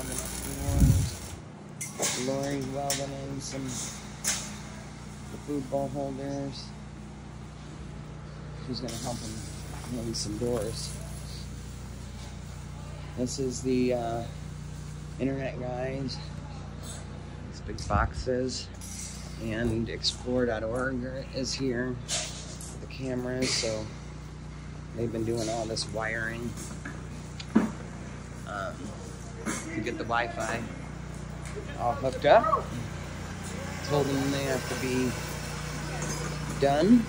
welding doors, Lori welding in some the food bowl holders. She's going to help him maybe some doors. This is the internet guys. These big boxes. And explore.org is here with the cameras, so they've been doing all this wiring to get the Wi-Fi all hooked up. Told them they have to be done.